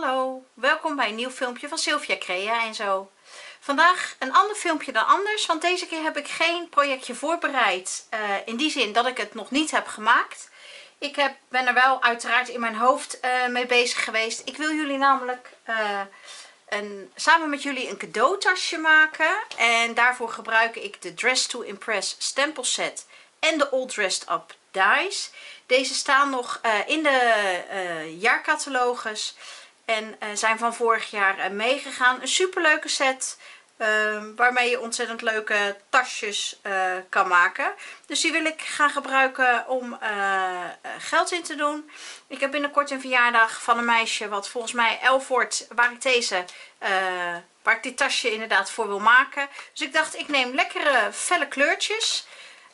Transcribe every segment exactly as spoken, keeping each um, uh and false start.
Hallo, welkom bij een nieuw filmpje van Sylvia Crea en zo. Vandaag een ander filmpje dan anders, want deze keer heb ik geen projectje voorbereid. Uh, in die zin dat ik het nog niet heb gemaakt. Ik heb, ben er wel uiteraard in mijn hoofd uh, mee bezig geweest. Ik wil jullie namelijk uh, een, samen met jullie een cadeautasje maken. En daarvoor gebruik ik de Dressed to Impress stempelset en de All Dressed Up Dies. Deze staan nog uh, in de uh, jaarcatalogus. En uh, zijn van vorig jaar uh, meegegaan. Een superleuke set. Uh, waarmee je ontzettend leuke tasjes uh, kan maken. Dus die wil ik gaan gebruiken om uh, geld in te doen. Ik heb binnenkort een verjaardag van een meisje. Wat volgens mij elf wordt. Waar ik deze... Uh, waar ik dit tasje inderdaad voor wil maken. Dus ik dacht, ik neem lekkere felle kleurtjes.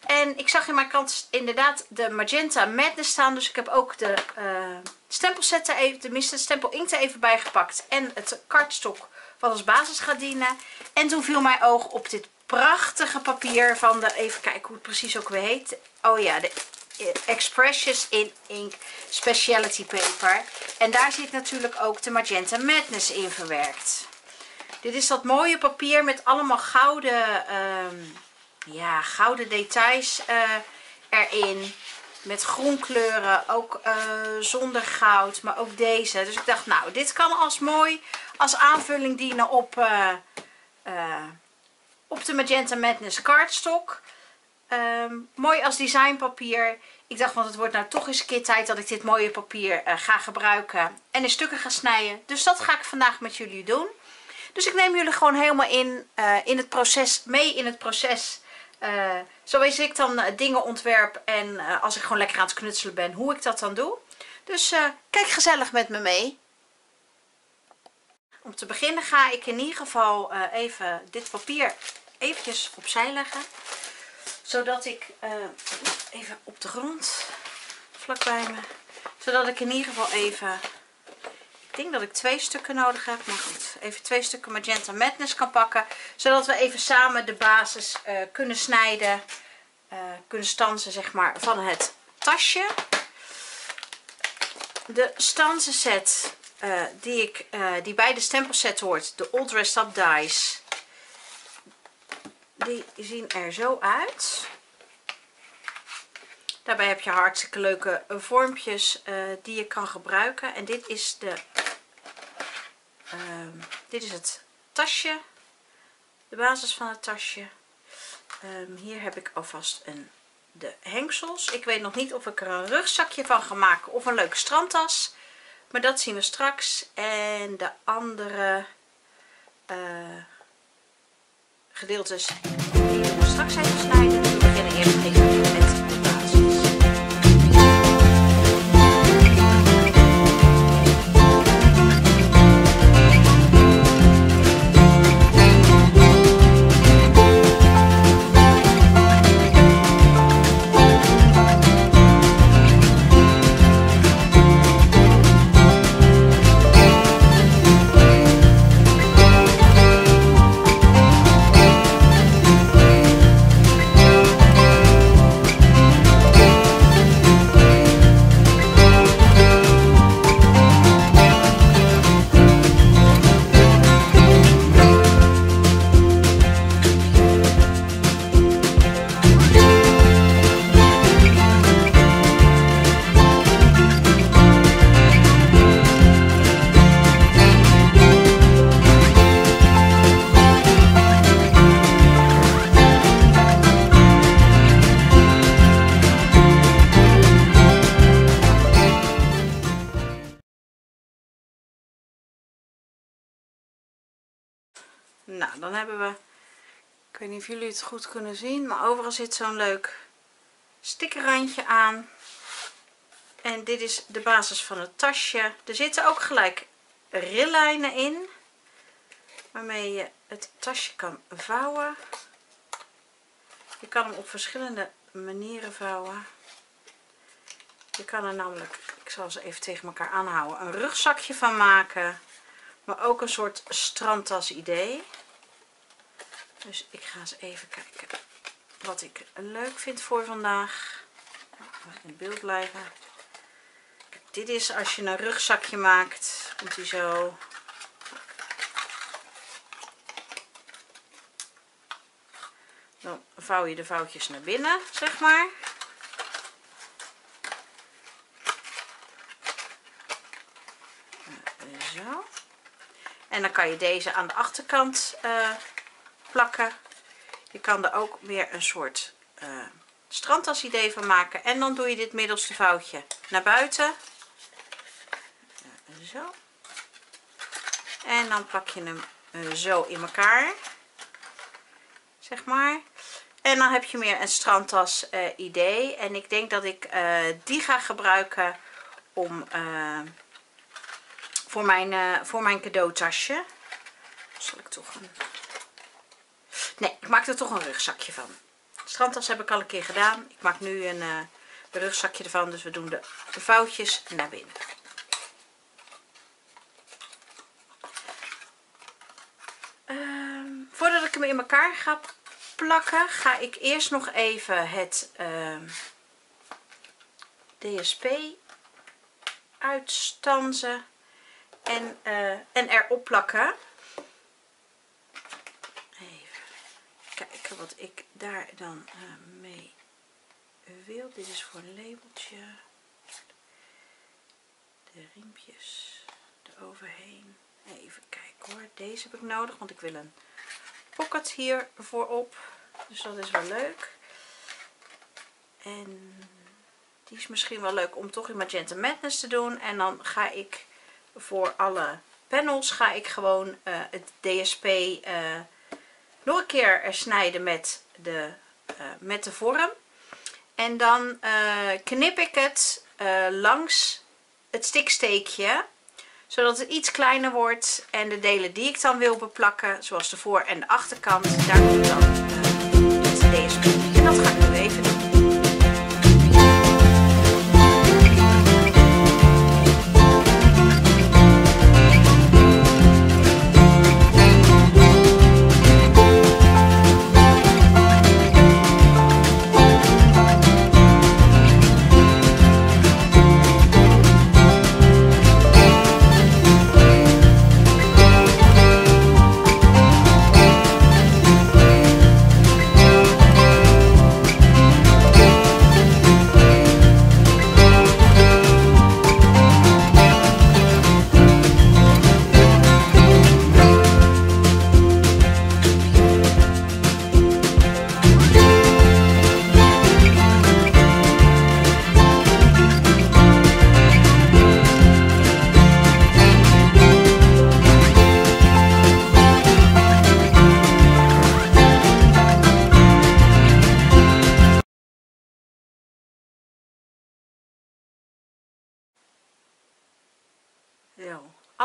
En ik zag in mijn kant inderdaad de Magenta Madness staan. Dus ik heb ook de... Uh, stempelsetten even, tenminste stempelinkt er even bij gepakt. En het kartstok wat als basis gaat dienen. En toen viel mijn oog op dit prachtige papier van de, even kijken hoe het precies ook weer heet. Oh ja, de Expressions In Ink Speciality Paper. En daar zit natuurlijk ook de Magenta Madness in verwerkt. Dit is dat mooie papier met allemaal gouden, um, ja, gouden details uh, erin. Met groenkleuren, ook uh, zonder goud, maar ook deze. Dus ik dacht, nou, dit kan als mooi als aanvulling dienen op, uh, uh, op de Magenta Madness kaartstok. Um, mooi als designpapier. Ik dacht, want het wordt nou toch eens een keer tijd dat ik dit mooie papier uh, ga gebruiken. En in stukken ga snijden. Dus dat ga ik vandaag met jullie doen. Dus ik neem jullie gewoon helemaal in, uh, in het proces, mee in het proces... Uh, zo is ik dan uh, dingen ontwerp en uh, als ik gewoon lekker aan het knutselen ben, hoe ik dat dan doe. Dus uh, kijk gezellig met me mee. Om te beginnen ga ik in ieder geval uh, even dit papier eventjes opzij leggen. Zodat ik, uh, even op de grond, vlak bij me. Zodat ik in ieder geval even, ik denk dat ik twee stukken nodig heb. Maar goed. Even twee stukken Magenta Madness kan pakken. Zodat we even samen de basis uh, kunnen snijden. Uh, kunnen stansen, zeg maar, van het tasje. De stansenset uh, die, ik, uh, die bij de stempelset hoort. De All Dressed Up Dies. Die zien er zo uit. Daarbij heb je hartstikke leuke uh, vormpjes uh, die je kan gebruiken. En dit is de... Um, dit is het tasje, de basis van het tasje. Um, hier heb ik alvast een, de hengsels. Ik weet nog niet of ik er een rugzakje van ga maken of een leuke strandtas. Maar dat zien we straks. En de andere uh, gedeeltes die we straks even snijden. We beginnen eerst even met de basis. Nou, dan hebben we, ik weet niet of jullie het goed kunnen zien, maar overal zit zo'n leuk stickerrandje aan. En dit is de basis van het tasje. Er zitten ook gelijk rillijnen in, waarmee je het tasje kan vouwen. Je kan hem op verschillende manieren vouwen. Je kan er namelijk, ik zal ze even tegen elkaar aanhouden, een rugzakje van maken. Maar ook een soort strandtas idee. Dus ik ga eens even kijken wat ik leuk vind voor vandaag. Mag in beeld blijven. Dit is als je een rugzakje maakt, komt hij zo. Dan vouw je de vouwtjes naar binnen, zeg maar. Zo. En dan kan je deze aan de achterkant uh, plakken. Je kan er ook weer een soort uh, strandtas idee van maken. En dan doe je dit middelste vouwtje naar buiten. Zo. En dan plak je hem uh, zo in elkaar. Zeg maar. En dan heb je meer een strandtas uh, idee. En ik denk dat ik uh, die ga gebruiken om, uh, voor, mijn, uh, voor mijn cadeautasje. Zal ik toch een... Nee, ik maak er toch een rugzakje van. Strandtas heb ik al een keer gedaan. Ik maak nu een uh, rugzakje ervan. Dus we doen de, de vouwtjes naar binnen. Uh, voordat ik hem in elkaar ga plakken, ga ik eerst nog even het uh, D S P uitstansen en, uh, en erop plakken. Kijken wat ik daar dan uh, mee wil. Dit is voor een labeltje. De riempjes eroverheen. Even kijken hoor. Deze heb ik nodig, want ik wil een pocket hier voorop. Dus dat is wel leuk. En die is misschien wel leuk om toch in Magenta Madness te doen. En dan ga ik voor alle panels ga ik gewoon uh, het D S P... Uh, nog een keer er snijden met de, uh, met de vorm. En dan uh, knip ik het uh, langs het stiksteekje. Zodat het iets kleiner wordt. En de delen die ik dan wil beplakken, zoals de voor- en de achterkant, daar komt dan uh, het D S P. En dat ga ik nu even doen.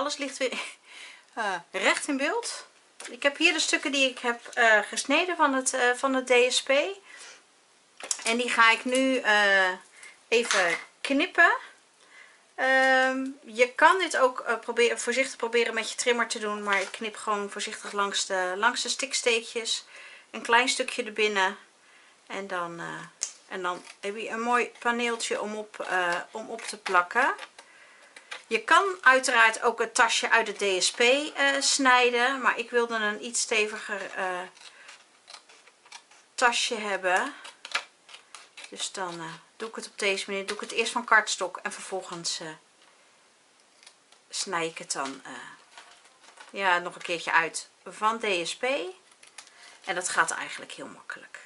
Alles ligt weer uh, recht in beeld. Ik heb hier de stukken die ik heb uh, gesneden van het, uh, van het D S P. En die ga ik nu uh, even knippen. Um, je kan dit ook uh, proberen, voorzichtig proberen met je trimmer te doen. Maar ik knip gewoon voorzichtig langs de, langs de stiksteekjes. Een klein stukje erbinnen. En dan, uh, en dan heb je een mooi paneeltje om op, uh, om op te plakken. Je kan uiteraard ook het tasje uit het D S P uh, snijden, maar ik wilde een iets steviger uh, tasje hebben. Dus dan uh, doe ik het op deze manier. Doe ik het eerst van cardstock en vervolgens uh, snij ik het dan uh, ja, nog een keertje uit van D S P. En dat gaat eigenlijk heel makkelijk.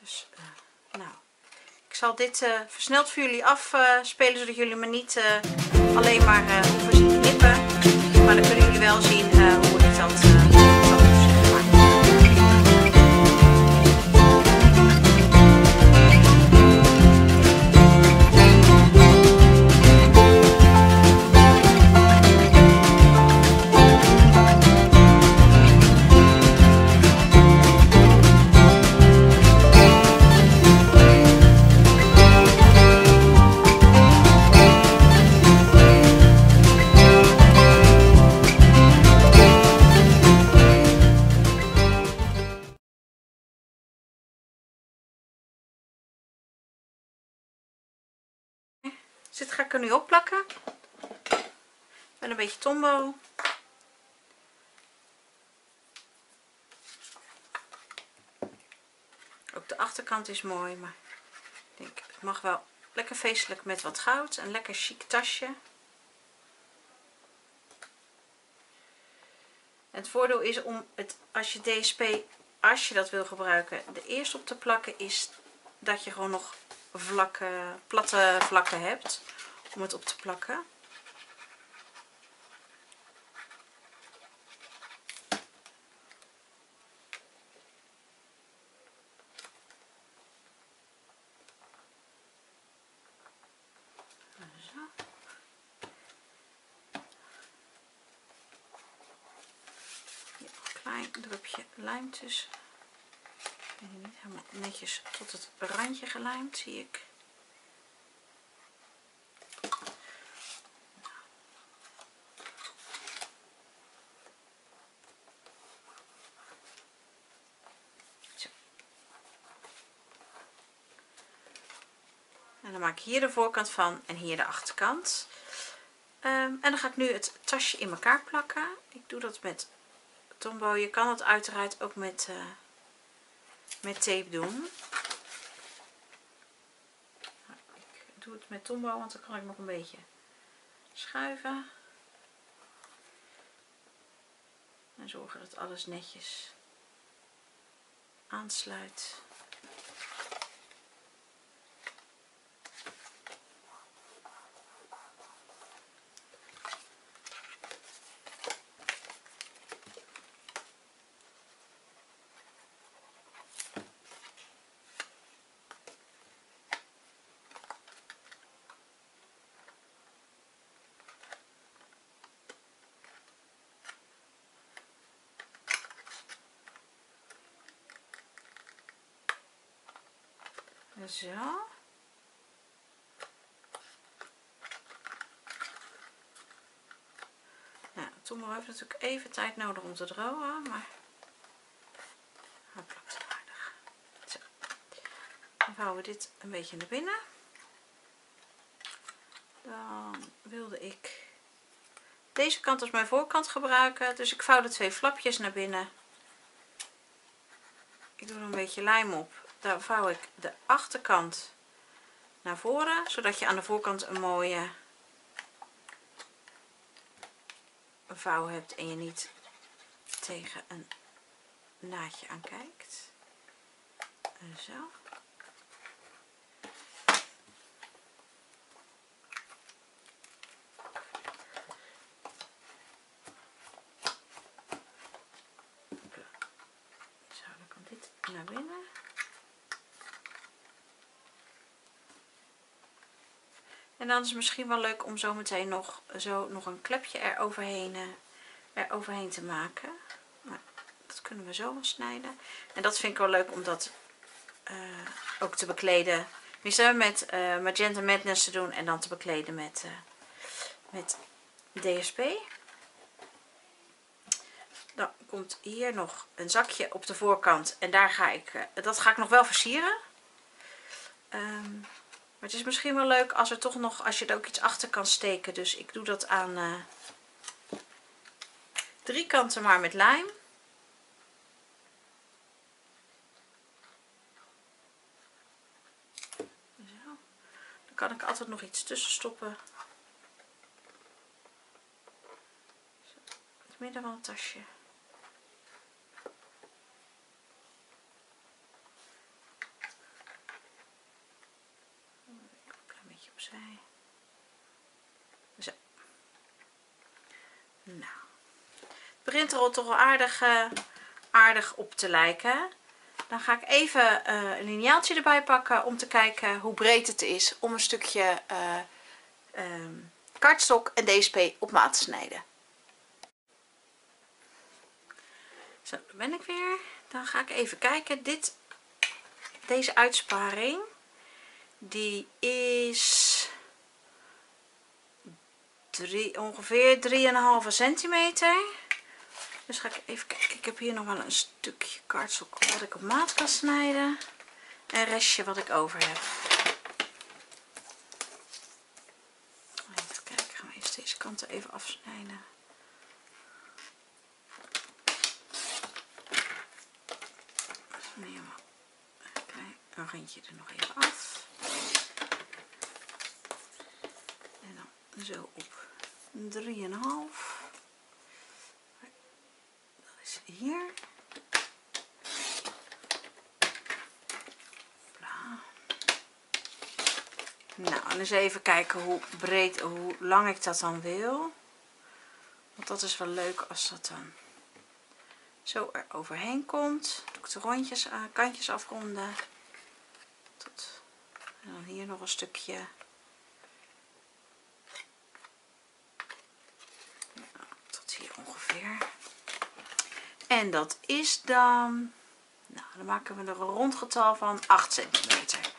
Dus, uh, nou... Ik zal dit uh, versneld voor jullie afspelen, uh, zodat jullie me niet uh, alleen maar uh, hoeven te knippen. Maar dan kunnen jullie wel zien uh, hoe ik dat... Uh Dus dit ga ik er nu op plakken. Met een beetje Tombow. Ook de achterkant is mooi, maar ik denk het mag wel lekker feestelijk met wat goud. Een lekker chic tasje. En het voordeel is om het, als je D S P, als je dat wil gebruiken, de eerst op te plakken, is dat je gewoon nog vlakken, platte vlakken hebt om het op te plakken. Lijm tussen. Ik weet niet, helemaal netjes tot het randje gelijmd, zie ik. Zo. En dan maak ik hier de voorkant van en hier de achterkant. Um, en dan ga ik nu het tasje in elkaar plakken. Ik doe dat met Tombow. Je kan het uiteraard ook met, uh, met tape doen. Nou, ik doe het met Tombow, want dan kan ik nog een beetje schuiven. En zorgen dat alles netjes aansluit. Zo. Nou, Tombow heeft natuurlijk even tijd nodig om te drogen, maar hij plakt het aardig. Zo. Dan vouwen we dit een beetje naar binnen. Dan wilde ik deze kant als mijn voorkant gebruiken, dus ik vouw de twee flapjes naar binnen. Ik doe er een beetje lijm op. Daar vouw ik de achterkant naar voren, zodat je aan de voorkant een mooie vouw hebt en je niet tegen een naadje aankijkt. Zo. Zo, dan kan dit naar binnen. En dan is het misschien wel leuk om zo meteen nog, zo nog een klepje eroverheen, eroverheen te maken. Maar dat kunnen we zo wel snijden. En dat vind ik wel leuk om dat uh, ook te bekleden. Misschien met uh, Magenta Madness te doen en dan te bekleden met, uh, met D S P. Dan komt hier nog een zakje op de voorkant. En daar ga ik, uh, dat ga ik nog wel versieren. Um, Maar het is misschien wel leuk als er toch nog, als je er ook iets achter kan steken. Dus ik doe dat aan uh, drie kanten maar met lijm. Zo. Dan kan ik altijd nog iets tussen stoppen. Zo, in het midden van het tasje. Zo. Nou. Het begint er al toch wel aardig, uh, aardig op te lijken. Dan ga ik even uh, een liniaaltje erbij pakken om te kijken hoe breed het is om een stukje uh, um, kaartstok en D S P op maat te snijden. Zo, daar ben ik weer. Dan ga ik even kijken. Dit, deze uitsparing. Die is drie, ongeveer drie komma vijf centimeter. Dus ga ik even kijken. Ik heb hier nog wel een stukje kaartstok wat ik op maat kan snijden. En een restje wat ik over heb. kanten even afsnijden. Dus nemen we een randje er nog even af. En dan zo op drieënhalf. Hier. Bla. Nou, en eens even kijken hoe breed, hoe lang ik dat dan wil. Want dat is wel leuk als dat dan zo er overheen komt. Doe ik de rondjes, kantjes afronden. Tot. En dan hier nog een stukje. Nou, tot hier ongeveer. En dat is dan, nou, dan maken we er een rond getal van acht centimeter.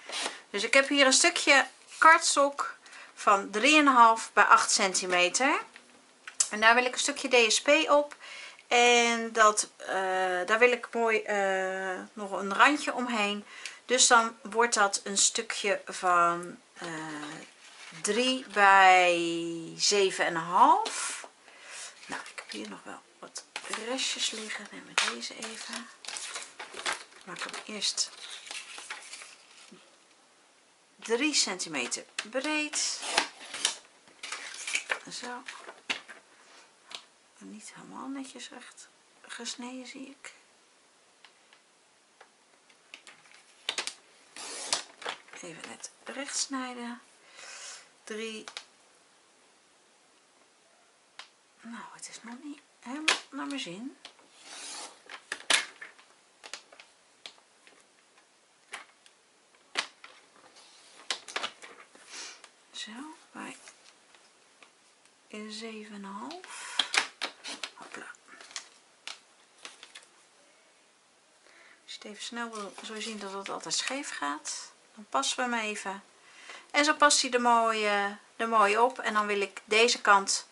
Dus ik heb hier een stukje cardstock van drie komma vijf bij acht centimeter. En daar wil ik een stukje D S P op. En dat, uh, daar wil ik mooi uh, nog een randje omheen. Dus dan wordt dat een stukje van uh, drie bij zeven komma vijf. Nou, ik heb hier nog wel wat restjes liggen. Nemen we deze even. Maak hem eerst drie centimeter breed. Zo. Niet helemaal netjes recht gesneden, zie ik. Even net recht snijden. drie. Nou, het is nog niet helemaal naar mijn zin. Zo, bij zeven komma vijf. Hopla. Als je het even snel wil, zul je zien dat het altijd scheef gaat. Dan passen we hem even. En zo past hij er mooi, er mooi op. En dan wil ik deze kant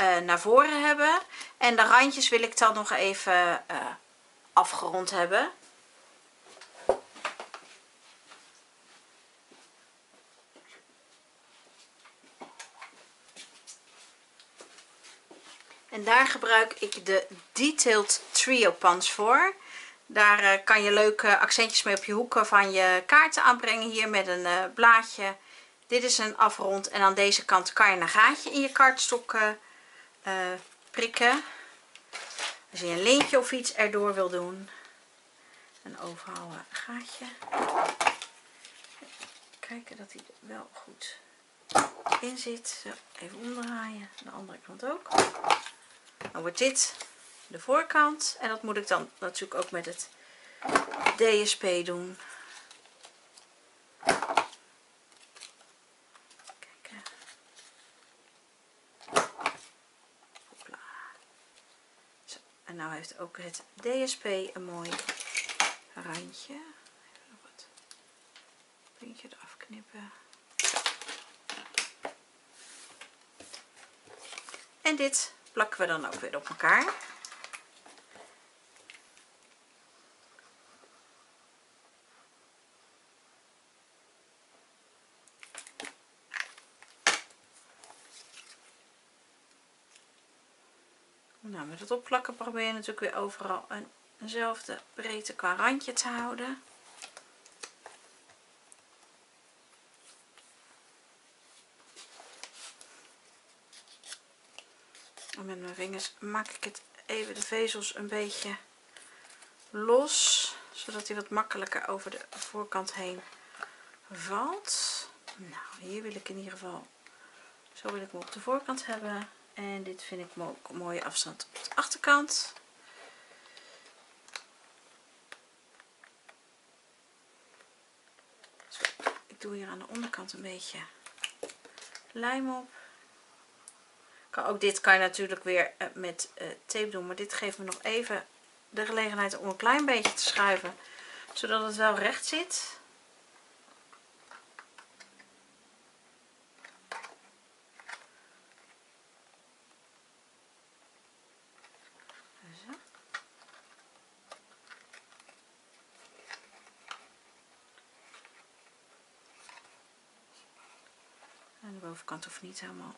Uh, naar voren hebben en de randjes wil ik dan nog even uh, afgerond hebben. En daar gebruik ik de Detailed Trio Punch voor. Daar uh, kan je leuke accentjes mee op je hoeken van je kaarten aanbrengen, hier met een uh, blaadje. Dit is een afrond en aan deze kant kan je een gaatje in je kaartstokken Uh, prikken als je een lintje of iets erdoor wil doen. Een overhouden gaatje. Kijken dat hij er wel goed in zit. Zo, even omdraaien. De andere kant ook. Dan wordt dit de voorkant. En dat moet ik dan natuurlijk ook met het D S P doen. En nou heeft ook het D S P een mooi randje. Even nog wat puntje eraf knippen. En dit plakken we dan ook weer op elkaar. Nou, met het opplakken probeer je natuurlijk weer overal een, eenzelfde breedte qua randje te houden. En met mijn vingers maak ik het even de vezels een beetje los, zodat hij wat makkelijker over de voorkant heen valt. Nou, hier wil ik in ieder geval, zo wil ik hem op de voorkant hebben. En dit vind ik ook een mooie afstand op de achterkant. Zo, ik doe hier aan de onderkant een beetje lijm op. Kan, ook dit kan je natuurlijk weer met uh, tape doen. Maar dit geeft me nog even de gelegenheid om een klein beetje te schuiven. Zodat het wel recht zit. Kant hoeft niet helemaal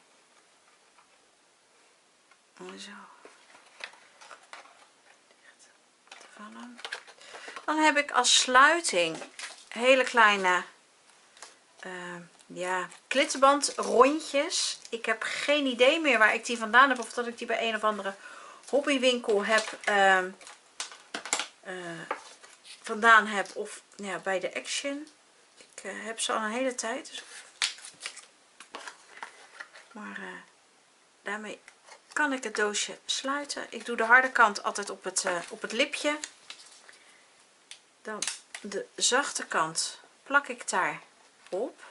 Zo. Dan heb ik als sluiting hele kleine uh, ja, klittenband rondjes. Ik heb geen idee meer waar ik die vandaan heb. Of dat ik die bij een of andere hobbywinkel heb uh, uh, vandaan heb. Of ja, bij de Action. Ik uh, heb ze al een hele tijd. Dus... Maar uh, daarmee kan ik het doosje sluiten. Ik doe de harde kant altijd op het, uh, op het lipje. Dan de zachte kant plak ik daar op.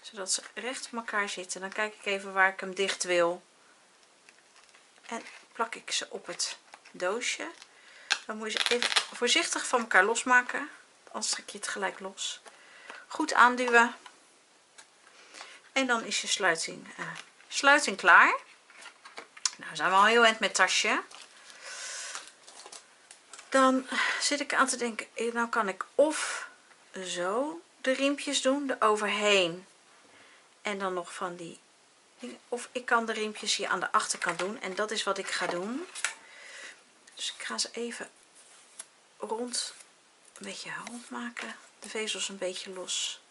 Zodat ze recht op elkaar zitten. Dan kijk ik even waar ik hem dicht wil. En plak ik ze op het doosje. Dan moet je ze even voorzichtig van elkaar losmaken. Anders trek je het gelijk los. Goed aanduwen. En dan is je sluiting, uh, sluiting klaar. Nou, zijn we al heel eind met tasje. Dan zit ik aan te denken, nou kan ik of zo de riempjes doen, er overheen. En dan nog van die dingen. Of ik kan de riempjes hier aan de achterkant doen. En dat is wat ik ga doen. Dus ik ga ze even rond, een beetje rond maken. De vezels een beetje los.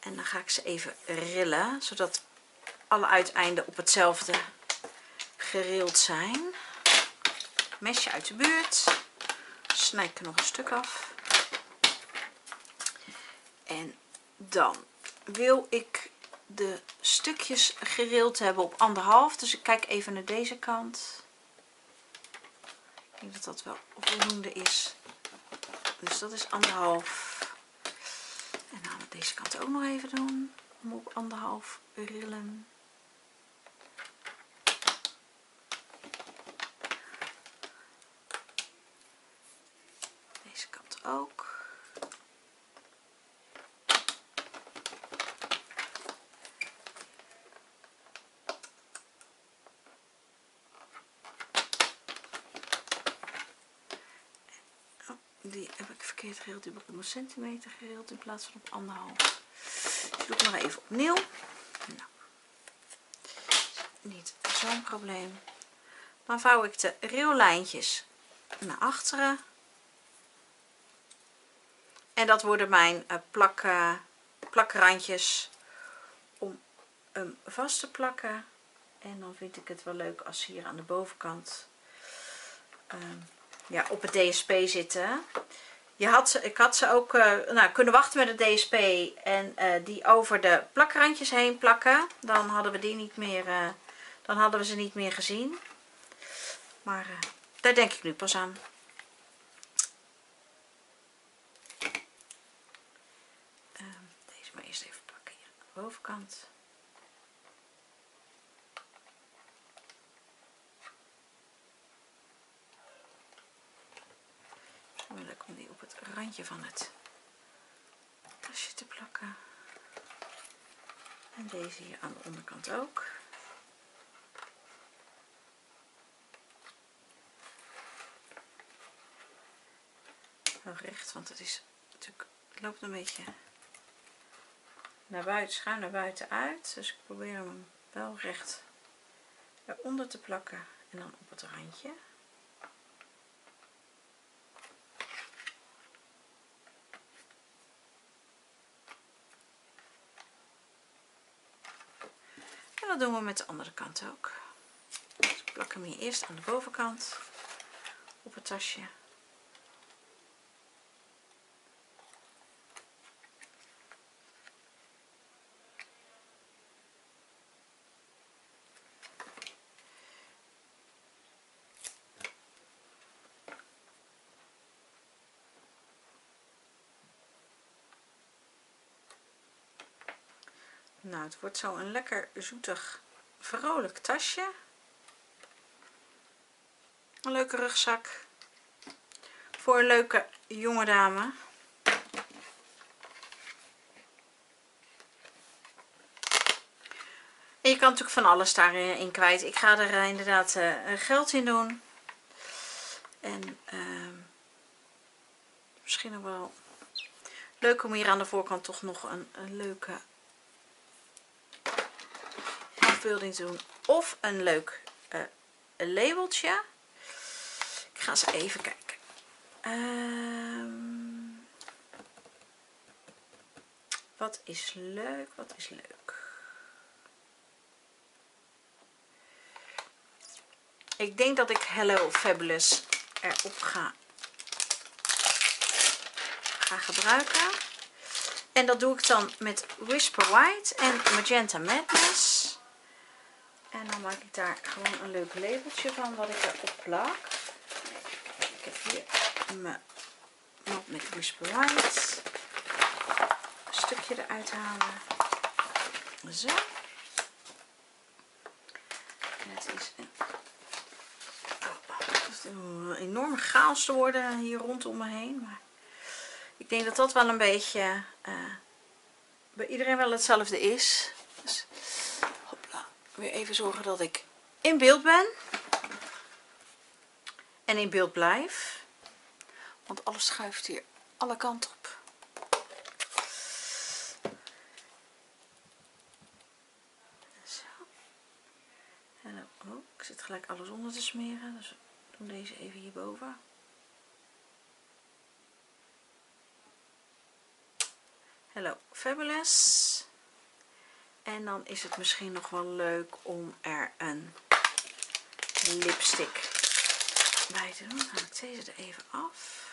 En dan ga ik ze even rillen. Zodat alle uiteinden op hetzelfde gerild zijn. Mesje uit de buurt. Snijd ik er nog een stuk af. En dan wil ik de stukjes gerild hebben op anderhalf. Dus ik kijk even naar deze kant. Ik denk dat dat wel voldoende is. Dus dat is anderhalf. En dan aan deze kant ook nog even doen. Om op anderhalf rillen. Deze kant ook. Die heb ik verkeerd gereeld. Die heb ik op een centimeter gereeld in plaats van op anderhalf. Dus doe ik maar even opnieuw. Nou. Niet zo'n probleem. Dan vouw ik de rillijntjes naar achteren. En dat worden mijn uh, plak, uh, plakrandjes om hem um, vast te plakken. En dan vind ik het wel leuk als ze hier aan de bovenkant... Um, Ja, op het D S P zitten. Je had ze, ik had ze ook uh, nou, kunnen wachten met het D S P en uh, die over de plakrandjes heen plakken. Dan hadden we die niet meer, uh, dan hadden we ze niet meer gezien. Maar uh, daar denk ik nu pas aan. Uh, deze maar eerst even plakken hier aan de bovenkant. Leuk om die op het randje van het tasje te plakken. En deze hier aan de onderkant ook. Wel recht, want het is natuurlijk, het loopt een beetje naar buiten, schuin naar buiten uit. Dus ik probeer hem wel recht eronder te plakken en dan op het randje. Dat doen we met de andere kant ook. Dus ik plak hem hier eerst aan de bovenkant op het tasje. Nou, het wordt zo een lekker zoetig, vrolijk tasje. Een leuke rugzak. Voor een leuke jonge dame. En je kan natuurlijk van alles daarin kwijt. Ik ga er inderdaad uh, geld in doen. En uh, misschien ook wel leuk om hier aan de voorkant toch nog een, een leuke... afbeelding doen of een leuk uh, labeltje. Ik ga eens even kijken. Um, wat is leuk? Wat is leuk? Ik denk dat ik Hello Fabulous erop ga, ga gebruiken. En dat doe ik dan met Whisper White en Magenta Madness. En dan maak ik daar gewoon een leuk labeltje van wat ik erop plak. Ik heb hier mijn map met Whisper White. Een stukje eruit halen. Zo. En het is een... een enorme chaos te worden hier rondom me heen. Maar ik denk dat dat wel een beetje uh, bij iedereen wel hetzelfde is. Dus hopla, weer even zorgen dat ik in beeld ben. En in beeld blijf. Want alles schuift hier alle kanten op. Zo. En, oh, ik zit gelijk alles onder te smeren. Dus doe deze even hierboven. Hello Fabulous. En dan is het misschien nog wel leuk om er een lipstick bij te doen. Dan haal ik deze er even af.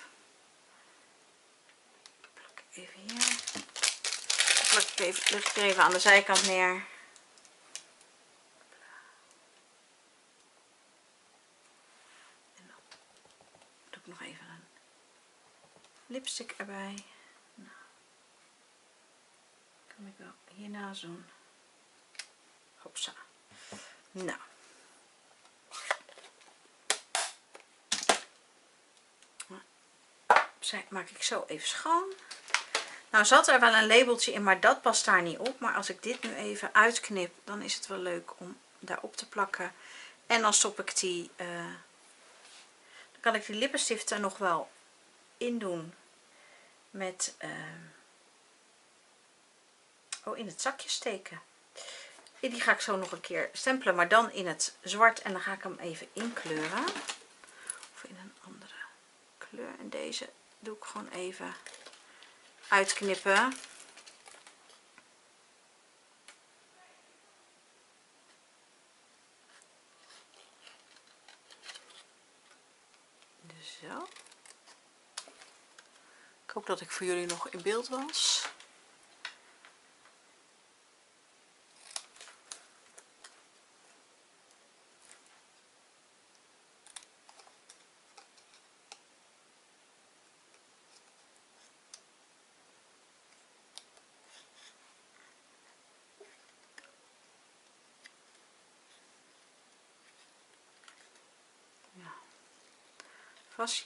Plak ik even hier. Plak ik even, leg ik er even aan de zijkant neer. Nog even een lipstick erbij. Nou, kan ik wel hiernaast doen. Hopsa. Nou. Zij maak ik zo even schoon. Nou zat er wel een labeltje in, maar dat past daar niet op. Maar als ik dit nu even uitknip, dan is het wel leuk om daarop te plakken. En dan stop ik die... Uh, kan ik die lippenstift er nog wel in doen met uh... oh, in het zakje steken. Die ga ik zo nog een keer stempelen, maar dan in het zwart. En dan ga ik hem even inkleuren of in een andere kleur. En deze doe ik gewoon even uitknippen. Zo. Ik hoop dat ik voor jullie nog in beeld was.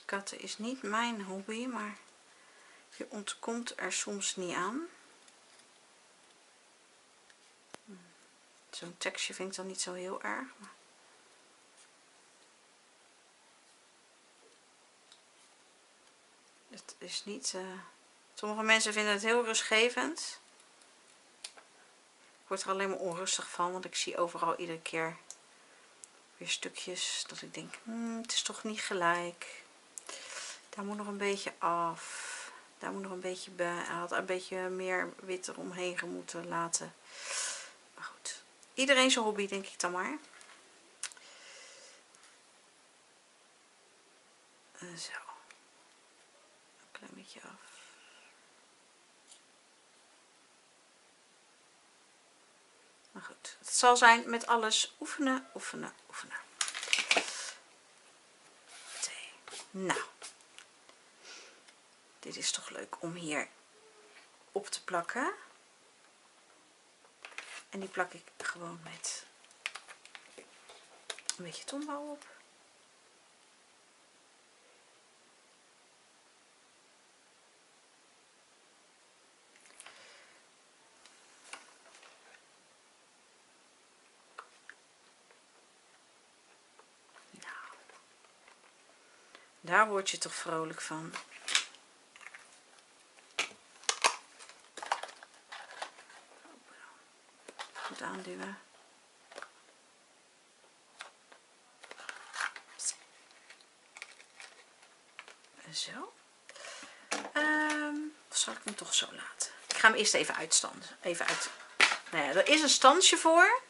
Katten is niet mijn hobby, maar je ontkomt er soms niet aan. Zo'n tekstje vind ik dan niet zo heel erg. Maar... het is niet... Uh... sommige mensen vinden het heel rustgevend. Ik word er alleen maar onrustig van, want ik zie overal iedere keer weer stukjes dat ik denk, hmm, het is toch niet gelijk. Daar moet nog een beetje af. Daar moet nog een beetje bij. Hij had een beetje meer wit eromheen moeten laten. Maar goed. Iedereen zijn hobby, denk ik dan maar. Zo. Een klein beetje af. Maar goed. Het zal zijn met alles oefenen, oefenen, oefenen. Nou. Dit is toch leuk om hier op te plakken. En die plak ik gewoon met een beetje Tombow op. Nou, daar word je toch vrolijk van. Aanduwen. Zo. Um, of zal ik hem toch zo laten? Ik ga hem eerst even uitstanden. Even uit... Nou ja, er is een standje voor.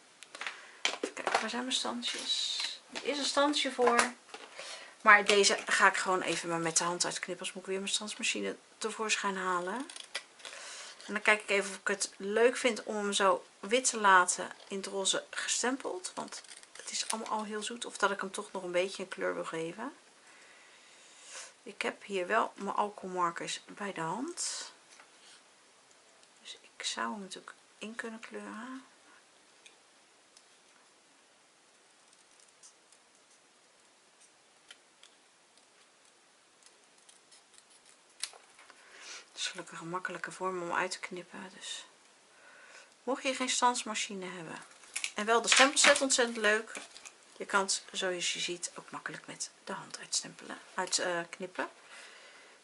Even kijken, waar zijn mijn standjes? Er is een standje voor. Maar deze ga ik gewoon even maar met de hand uitknippen. Als moet ik weer mijn standsmachine tevoorschijn halen. En dan kijk ik even of ik het leuk vind om hem zo wit te laten in het roze gestempeld. Want het is allemaal al heel zoet. Of dat ik hem toch nog een beetje een kleur wil geven. Ik heb hier wel mijn alcoholmarkers bij de hand. Dus ik zou hem natuurlijk in kunnen kleuren. Het is gelukkig een makkelijke vorm om uit te knippen. Dus mocht je geen stansmachine hebben. En wel, de stempelset ontzettend leuk. Je kan het, zoals je ziet, ook makkelijk met de hand uitstempelen, uitknippen.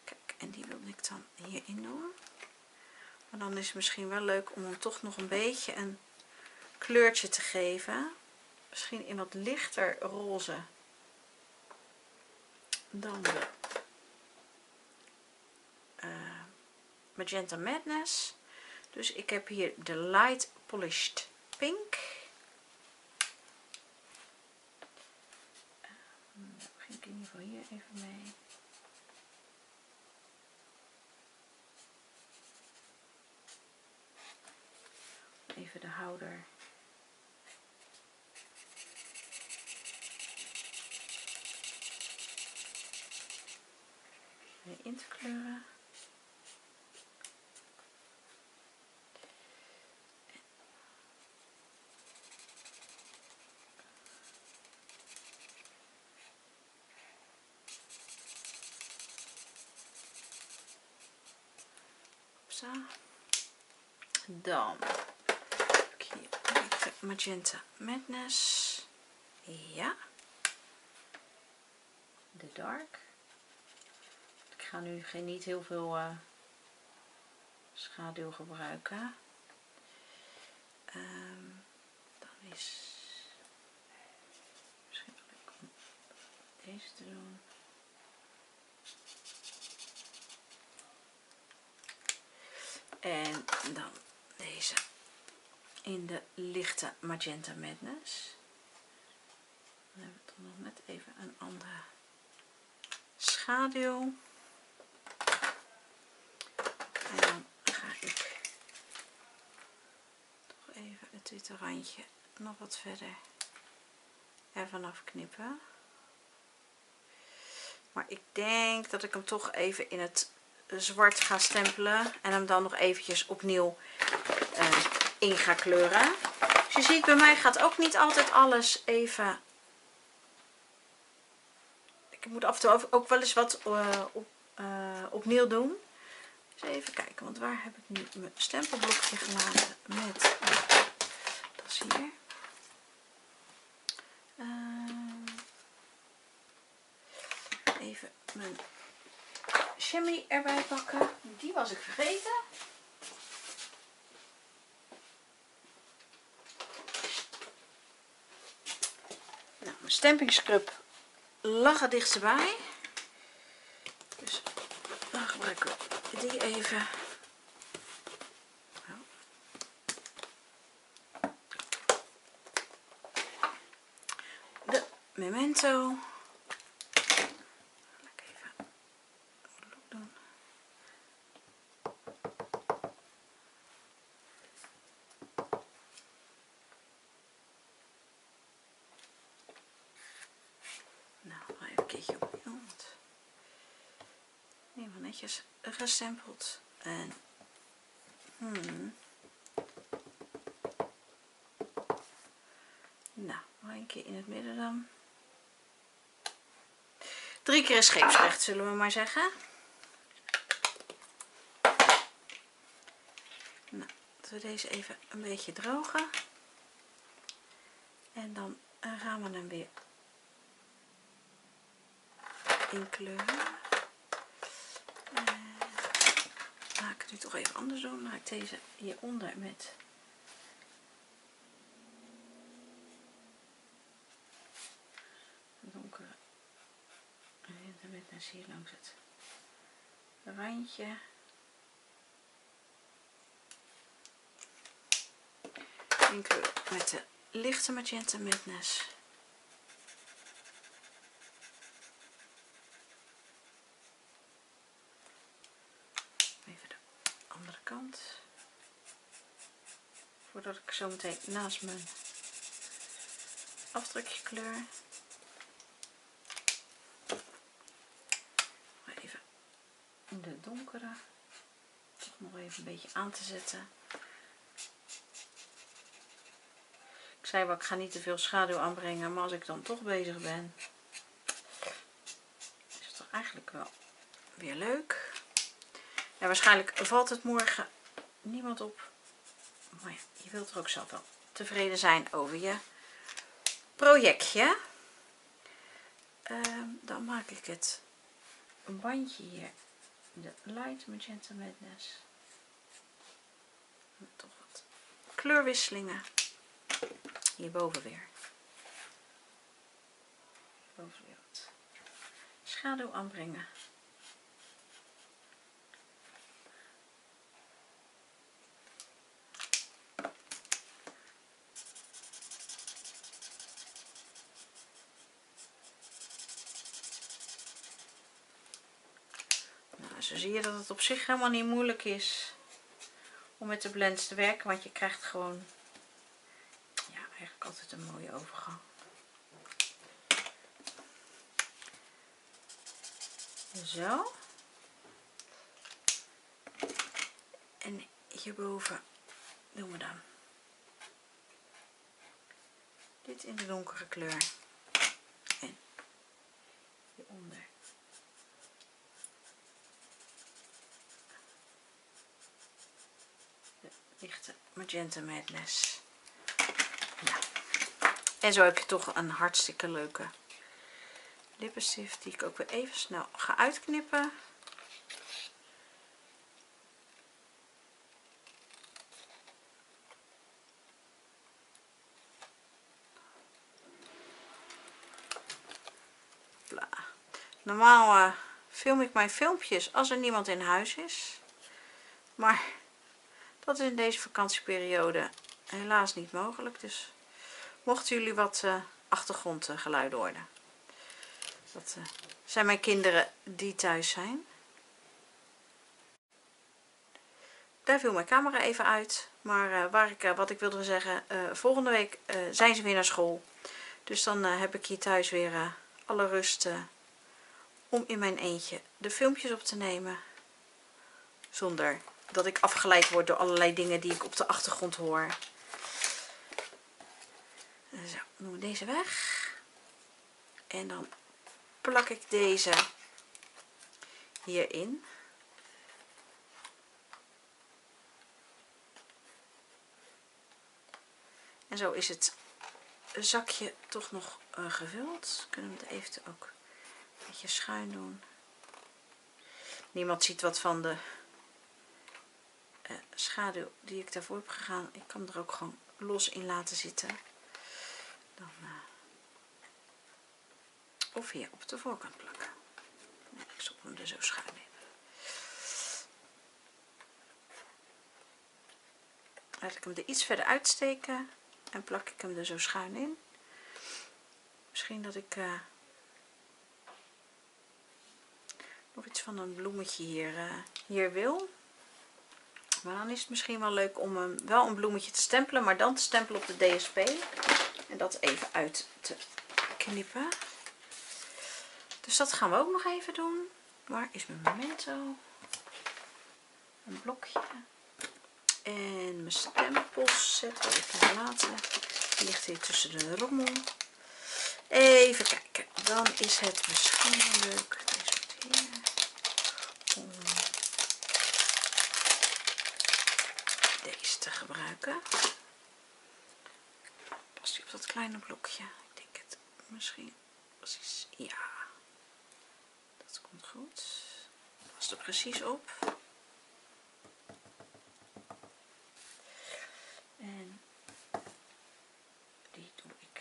Kijk, en die wil ik dan hierin doen. Maar dan is het misschien wel leuk om hem toch nog een beetje een kleurtje te geven. Misschien in wat lichter roze dan de uh, Magenta Madness. Dus ik heb hier de Light Polished Pink. Begin ik in ieder geval hier even mee. Even de houder. Even in te kleuren. Zo. Dan heb ik hier de Magenta Madness. Ja. De Dark. Ik ga nu geen, niet heel veel uh, schaduw gebruiken. Um, dan is misschien leuk om deze te doen. En dan deze in de lichte Magenta Madness. Dan hebben we toch nog net even een andere schaduw. En dan ga ik toch even het witte randje nog wat verder er vanaf knippen. Maar ik denk dat ik hem toch even in het zwart ga stempelen en hem dan nog eventjes opnieuw eh, in ga kleuren. Dus je ziet, bij mij gaat ook niet altijd alles even. Ik moet af en toe ook wel eens wat uh, op, uh, opnieuw doen. Dus even kijken, want waar heb ik nu mijn stempelblokje gelaten met, dat is hier. Uh, even mijn shimmy erbij pakken. Die was ik vergeten. Nou, mijn stampingscrub lag er dichterbij. Dus dan gebruiken we die even. De Memento. Gestempeld en hmm. nou, nog een keer in het midden dan. Drie keer is scheepsrecht, zullen we maar zeggen. Nou, laten we deze even een beetje drogen en dan gaan we hem weer inkleuren. Ik ga het nu toch even anders doen. Dan ga ik deze hieronder met donkere en met hier langs het randje. Inken we met de lichte Magenta Madness. Even de andere kant. Voordat ik zo meteen naast mijn afdrukje kleur. Even in de donkere. Toch nog even een beetje aan te zetten. Ik zei wel, ik ga niet te veel schaduw aanbrengen, maar als ik dan toch bezig ben, is het toch eigenlijk wel weer leuk. Ja, waarschijnlijk valt het morgen niemand op. Maar ja, je wilt er ook zelf wel tevreden zijn over je projectje. Um, dan maak ik het een bandje hier. De Light Magenta Madness. Met toch wat kleurwisselingen. Hierboven weer. Hierboven weer wat schaduw aanbrengen. Zo zie je dat het op zich helemaal niet moeilijk is om met de blends te werken, want je krijgt gewoon, ja, eigenlijk altijd een mooie overgang. Zo. En hierboven doen we dan dit in de donkere kleur en hieronder. Lichte Magenta Madness. Ja. En zo heb je toch een hartstikke leuke lippenstift die ik ook weer even snel ga uitknippen. Bla. Normaal uh, film ik mijn filmpjes als er niemand in huis is. Maar dat is in deze vakantieperiode helaas niet mogelijk. Dus mochten jullie wat uh, achtergrondgeluiden horen. Dat uh, zijn mijn kinderen die thuis zijn. Daar viel mijn camera even uit. Maar uh, waar ik, uh, wat ik wilde zeggen, uh, volgende week uh, zijn ze weer naar school. Dus dan uh, heb ik hier thuis weer uh, alle rust uh, om in mijn eentje de filmpjes op te nemen. Zonder dat ik afgeleid word door allerlei dingen die ik op de achtergrond hoor. Zo, doen we deze weg. En dan plak ik deze hierin. En zo is het zakje toch nog uh, gevuld. Kunnen we het even ook een beetje schuin doen. Niemand ziet wat van de Uh, schaduw die ik daarvoor heb gegaan. Ik kan er ook gewoon los in laten zitten. Dan, uh, of hier op de voorkant plakken. Nee, ik stop hem er zo schuin in. Laat ik hem er iets verder uitsteken. En plak ik hem er zo schuin in. Misschien dat ik uh, nog iets van een bloemetje hier, uh, hier wil. Maar dan is het misschien wel leuk om hem wel een bloemetje te stempelen, maar dan te stempelen op de D S P. En dat even uit te knippen. Dus dat gaan we ook nog even doen. Waar is mijn Memento? Een blokje. En mijn stempels zetten we even laten. Die ligt hier tussen de rommel. Even kijken. Dan is het misschien wel leuk. Deze moet hier. Om te gebruiken. Past die op dat kleine blokje? Ik denk het misschien. Precies. Ja. Dat komt goed. Past er precies op. En die doe ik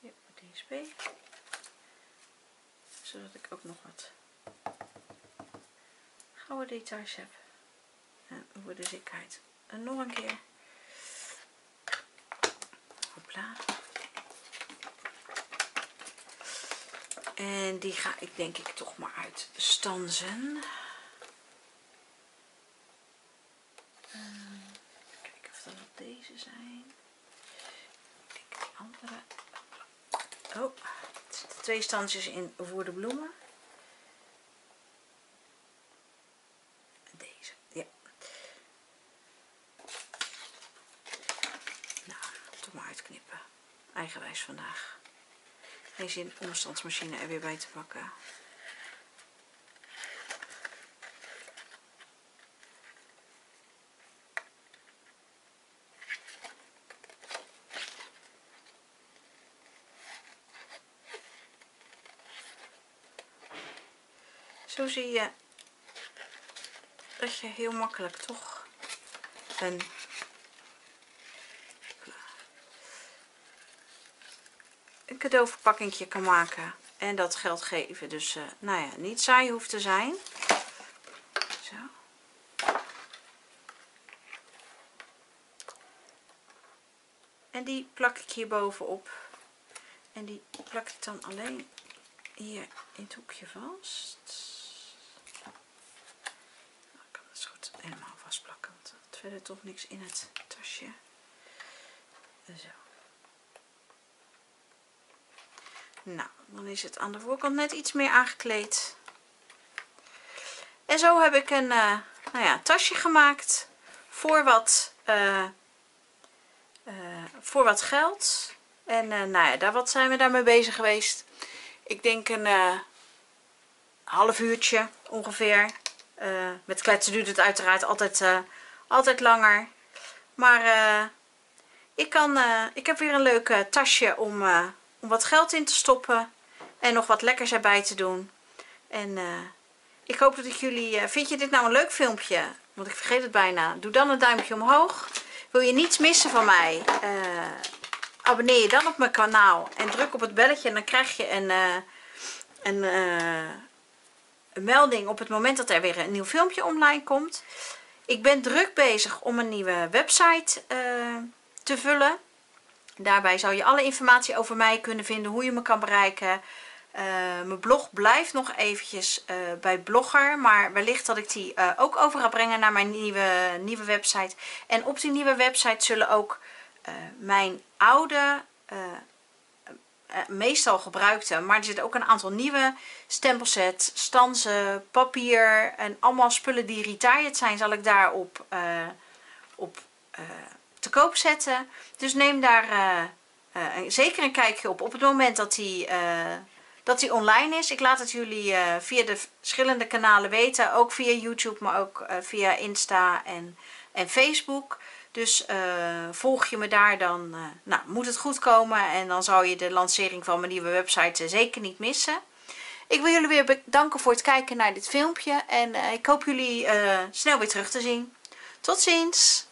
weer op de D S P. zodat ik ook nog wat gouden details heb. En voor de zekerheid en nog een keer. Hopla. En die ga ik denk ik toch maar uitstansen. Kijken of dat nog deze zijn. Ik denk die andere. Oh, er zitten twee stansjes in voor de bloemen. Deze, ja. Nou, toch maar uitknippen. Eigenwijs vandaag. Geen zin om de stansmachine er weer bij te pakken. Zo zie je dat je heel makkelijk toch een een cadeauverpakkingje kan maken en dat geld geven, dus uh, nou ja, niet saai hoeft te zijn. Zo. En die plak ik hier bovenop en die plak ik dan alleen hier in het hoekje vast. Helemaal vastplakken, want er zit verder toch niks in het tasje. Zo. Nou, dan is het aan de voorkant net iets meer aangekleed. En zo heb ik een uh, nou ja, tasje gemaakt voor wat, uh, uh, voor wat geld. En uh, nou ja, daar, wat zijn we daarmee bezig geweest? Ik denk een uh, half uurtje ongeveer. Uh, met kletsen duurt het uiteraard altijd, uh, altijd langer. Maar uh, ik, kan, uh, ik heb weer een leuk uh, tasje om, uh, om wat geld in te stoppen. En nog wat lekkers erbij te doen. En uh, ik hoop dat ik jullie... Uh, vind je dit nou een leuk filmpje? Want ik vergeet het bijna. Doe dan een duimpje omhoog. Wil je niets missen van mij? Uh, abonneer je dan op mijn kanaal. En druk op het belletje. En dan krijg je een... Uh, een uh, Een melding op het moment dat er weer een nieuw filmpje online komt. Ik ben druk bezig om een nieuwe website uh, te vullen. Daarbij zou je alle informatie over mij kunnen vinden, hoe je me kan bereiken. Uh, mijn blog blijft nog eventjes uh, bij Blogger, maar wellicht dat ik die uh, ook over ga brengen naar mijn nieuwe, nieuwe website. En op die nieuwe website zullen ook uh, mijn oude... Uh, Uh, meestal gebruikte, maar er zitten ook een aantal nieuwe stempelsets, stansen, papier en allemaal spullen die retired zijn, zal ik daarop uh, op, uh, te koop zetten. Dus neem daar uh, uh, zeker een kijkje op op het moment dat die, uh, dat die online is. Ik laat het jullie uh, via de verschillende kanalen weten, ook via YouTube, maar ook uh, via Insta en, en Facebook. Dus uh, volg je me daar, dan uh, nou, moet het goed komen. En dan zou je de lancering van mijn nieuwe website uh, zeker niet missen. Ik wil jullie weer bedanken voor het kijken naar dit filmpje. En uh, ik hoop jullie uh, snel weer terug te zien. Tot ziens!